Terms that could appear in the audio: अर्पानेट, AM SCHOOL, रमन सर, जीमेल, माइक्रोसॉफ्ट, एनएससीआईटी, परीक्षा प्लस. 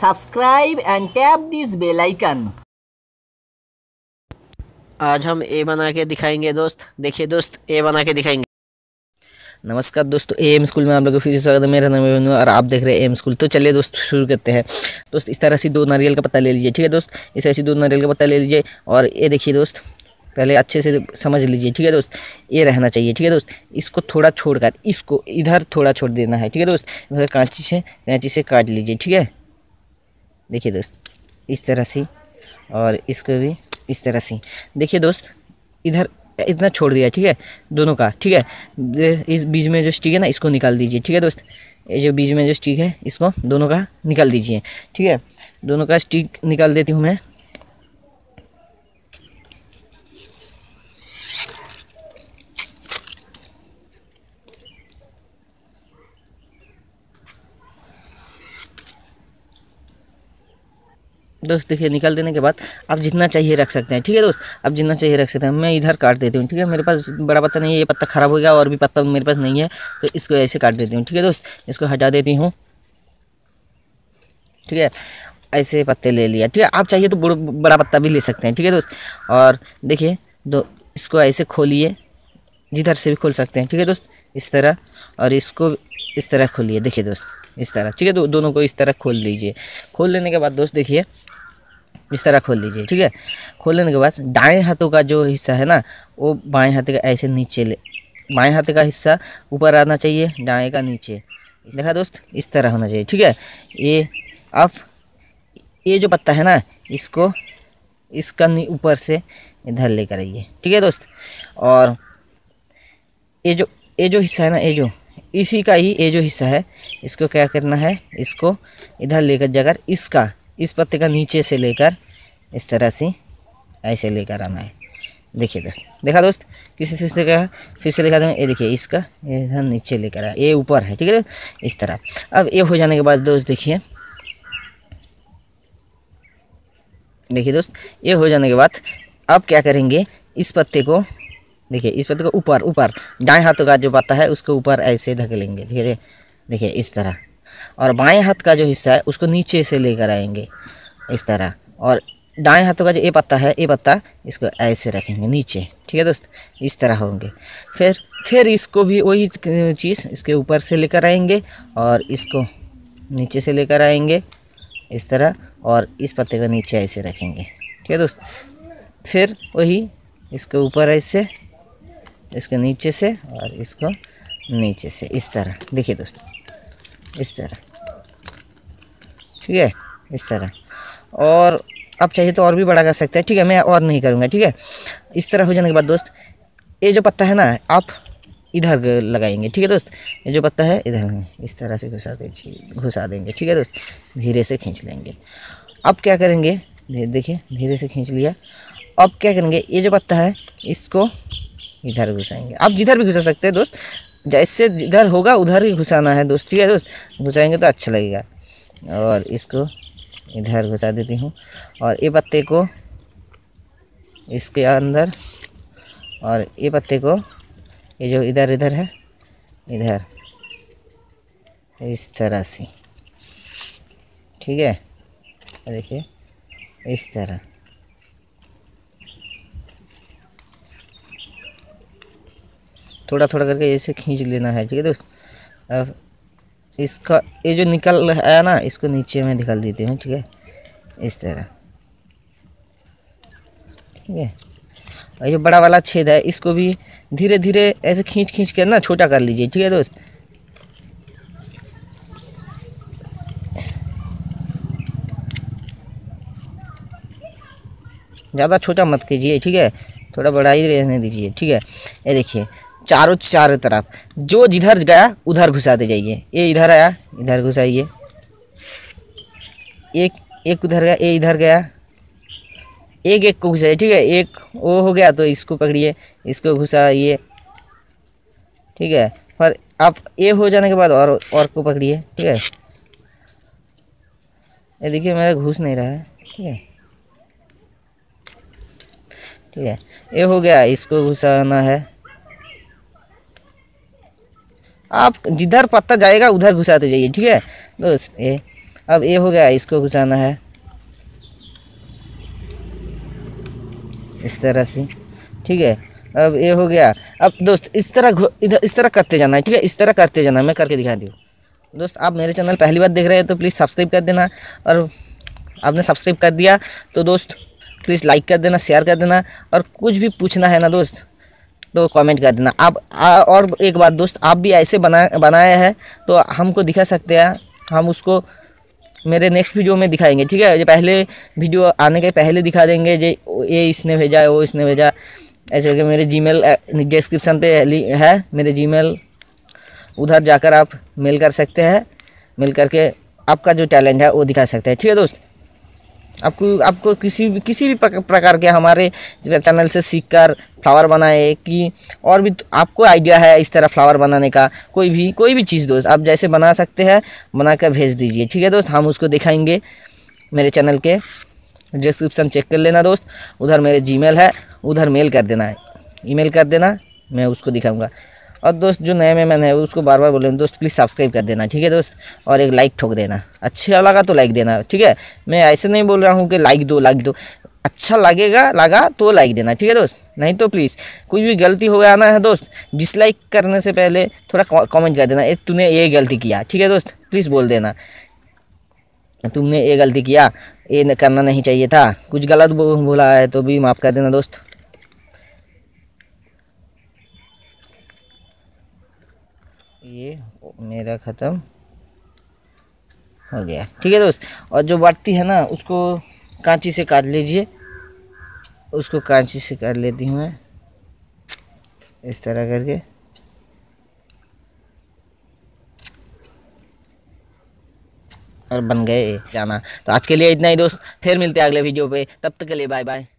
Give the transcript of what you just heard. Subscribe and tap this bell icon. आज हम ए बना के दिखाएंगे दोस्त। देखिए दोस्त, ए बना के दिखाएंगे। नमस्कार दोस्तों, ए एम स्कूल में आप लोगों को फिर से स्वागत है। मेरा नाम है और आप देख रहे हैं ए एम स्कूल। तो चलिए दोस्त शुरू करते हैं। दोस्त इस तरह से दो नारियल का पत्ता ले लीजिए, ठीक है दोस्त। इस तरह से दो नारियल का पत्ता ले लीजिए और ये देखिए दोस्त, पहले अच्छे से समझ लीजिए, ठीक है दोस्त। ये रहना चाहिए, ठीक है दोस्त। इसको थोड़ा छोड़कर इसको इधर थोड़ा छोड़ देना है, ठीक है दोस्त। इधर कांची से काट लीजिए, ठीक है। देखिए दोस्त इस तरह से, और इसको भी इस तरह से। देखिए दोस्त इधर इतना छोड़ दिया, ठीक है, दोनों का, ठीक है। इस बीच में जो स्टिक है ना, इसको निकाल दीजिए, ठीक है दोस्त। ये जो बीच में जो स्टिक है, इसको दोनों का निकाल दीजिए, ठीक है। दोनों का स्टिक निकाल देती हूँ मैं। दोस्त देखिए, निकाल देने के बाद आप जितना चाहिए रख सकते हैं, ठीक है दोस्त। आप जितना चाहिए रख सकते हैं। मैं इधर काट देती हूँ, ठीक है। मेरे पास बड़ा पत्ता नहीं है, ये पत्ता ख़राब हो गया और भी पत्ता मेरे पास नहीं है, तो इसको ऐसे काट देती हूँ, ठीक है दोस्त। इसको हटा देती हूँ, ठीक है। ऐसे पत्ते ले लिया, ठीक है। आप चाहिए तो बड़ा पत्ता भी ले सकते हैं, ठीक है दोस्त। और देखिए दो, इसको ऐसे खोलिए, जिधर से भी खोल सकते हैं, ठीक है दोस्त। इस तरह, और इसको इस तरह खोलिए, देखिए दोस्त इस तरह, ठीक है। दोनों को इस तरह खोल लीजिए। खोल लेने के बाद दोस्त देखिए इस तरह खोल लीजिए, ठीक है। खोल लेने के बाद दाएं हाथों का जो हिस्सा है ना, वो बाएं हाथ का ऐसे नीचे ले, बाएं हाथ का हिस्सा ऊपर आना चाहिए, दाएं का नीचे, देखा दोस्त इस तरह होना चाहिए, ठीक है। ये अब ये जो पत्ता है ना, इसको इसका ऊपर से इधर लेकर आइए, ठीक है दोस्त। और ये जो हिस्सा है ना, ये जो इसी का ही ये जो हिस्सा है, इसको क्या करना है, इसको इधर लेकर जाकर इसका इस पत्ते का नीचे से लेकर इस तरह से ऐसे लेकर आना है। देखिए दोस्त, देखा दोस्त किसी से क्या, फिर से दिखा दूँ। ये देखिए इसका इधर नीचे लेकर आया, ये ऊपर है, ठीक है इस तरह। अब ये हो जाने के बाद दोस्त देखिए, देखिए दोस्त ये हो जाने के बाद अब क्या करेंगे, इस पत्ते को, देखिए इस पत्ते को ऊपर दाएं हाथों का जो पत्ता है उसको ऊपर ऐसे धकेलेंगे, ठीक है। देखिए इस तरह, और बाएं हाथ का जो हिस्सा है उसको नीचे से लेकर आएंगे इस तरह। और दाएं हाथों का जो ये पत्ता है, ये पत्ता इसको ऐसे रखेंगे नीचे, ठीक है दोस्त। इस तरह होंगे। फिर इसको भी वही चीज़, इसके ऊपर से लेकर आएंगे और इसको नीचे से लेकर आएंगे इस तरह, और इस पत्ते को नीचे ऐसे रखेंगे, ठीक है दोस्त। फिर वही इसके ऊपर ऐसे, इसके नीचे से, और इसको नीचे से इस तरह। देखिए दोस्त इस तरह, ठीक है इस तरह। और आप चाहिए तो और भी बड़ा कर सकते हैं, ठीक है। मैं और नहीं करूँगा, ठीक है। इस तरह हो जाने के बाद दोस्त ये जो पत्ता है ना, आप इधर लगाएंगे, ठीक है दोस्त। ये जो पत्ता है इधर इस तरह से घुसा देंगे, ठीक है दोस्त। धीरे से खींच लेंगे। अब क्या करेंगे, देखिए धीरे से खींच लिया। अब क्या करेंगे, ये जो पत्ता है इसको इधर घुसाएंगे। आप जिधर भी घुसा सकते हैं दोस्त, जैसे जिधर होगा उधर ही घुसाना है दोस्त, ठीक है दोस्त। घुसाएंगे तो अच्छा लगेगा। और इसको इधर घुसा देती हूँ, और ये पत्ते को इसके अंदर, और ये पत्ते को ये जो इधर है, इधर इस तरह से, ठीक है। देखिए इस तरह, थोड़ा थोड़ा करके ऐसे खींच लेना है, ठीक है दोस्त। अब इसका ये जो निकल आया ना, इसको नीचे में निकाल देते हैं, ठीक है इस तरह, ठीक है। और जो बड़ा वाला छेद है, इसको भी धीरे धीरे ऐसे खींच कर ना छोटा कर लीजिए, ठीक है दोस्त। ज़्यादा छोटा मत कीजिए, ठीक है, थोड़ा बड़ा ही रहने दीजिए, ठीक है। ये देखिए चारों तरफ जो जिधर गया उधर घुसाते जाइए। ये इधर आया, इधर घुसाइए। एक उधर गया, ये इधर गया, एक को घुसाइए, ठीक है। एक वो हो गया तो इसको पकड़िए, इसको घुसाइए, ठीक है। पर आप ये हो जाने के बाद और को पकड़िए, ठीक है। ये देखिए मेरा घुस नहीं रहा है, ठीक है ठीक है। ये हो गया, इसको घुसाना है। आप जिधर पत्ता जाएगा उधर घुसाते जाइए, ठीक है दोस्त। ये अब ये हो गया, इसको घुसाना है इस तरह से, ठीक है। अब ये हो गया। अब दोस्त इस तरह करते जाना है, ठीक है, इस तरह करते जाना है। मैं करके दिखा दूँ। दोस्त आप मेरे चैनल पहली बार देख रहे हैं तो प्लीज़ सब्सक्राइब कर देना, और आपने सब्सक्राइब कर दिया तो दोस्त प्लीज़ लाइक कर देना, शेयर कर देना, और कुछ भी पूछना है ना दोस्त तो कमेंट कर देना आप। और एक बात दोस्त, आप भी ऐसे बनाया है तो हमको दिखा सकते हैं, हम उसको मेरे नेक्स्ट वीडियो में दिखाएंगे, ठीक है। जो पहले वीडियो आने के पहले दिखा देंगे, जो ये इसने भेजा है, वो इसने भेजा, ऐसे करके मेरे जीमेल डिस्क्रिप्शन पे है मेरे जीमेल, उधर जाकर आप मेल कर सकते हैं, मेल करके आपका जो टैलेंट है वो दिखा सकते हैं, ठीक है दोस्त। आपको किसी भी प्रकार के हमारे चैनल से सीखकर फ्लावर बनाए कि और भी आपको आइडिया है इस तरह फ्लावर बनाने का, कोई भी चीज़ दोस्त आप जैसे बना सकते हैं, बनाकर भेज दीजिए, ठीक है दोस्त। हम उसको दिखाएंगे। मेरे चैनल के डिस्क्रिप्शन चेक कर लेना दोस्त, उधर मेरे जीमेल है, उधर मेल कर देना है, ईमेल कर देना, मैं उसको दिखाऊंगा। और दोस्त जो नए मेहमान है उसको बार बार बोले दोस्त प्लीज़ सब्सक्राइब कर देना, ठीक है दोस्त, और एक लाइक ठोक देना, अच्छा लगा तो लाइक देना, ठीक है। मैं ऐसे नहीं बोल रहा हूँ कि लाइक दो, अच्छा लगा तो लाइक देना, ठीक है दोस्त। नहीं तो प्लीज़ कुछ भी गलती हो गया ना है दोस्त, डिसलाइक करने से पहले थोड़ा कॉमेंट कर देना, तूने ये गलती किया, ठीक है दोस्त, प्लीज़ बोल देना तुमने ये गलती किया, ये करना नहीं चाहिए था, कुछ गलत बोला है तो भी माफ़ कर देना दोस्त। ये मेरा ख़त्म हो गया, ठीक है दोस्त। और जो बाटी है ना उसको कांची से काट लीजिए, उसको कांची से काट लेती हूँ मैं इस तरह करके, और बन गए जाना। तो आज के लिए इतना ही दोस्त, फिर मिलते हैं अगले वीडियो पे, तब तक के लिए बाय बाय।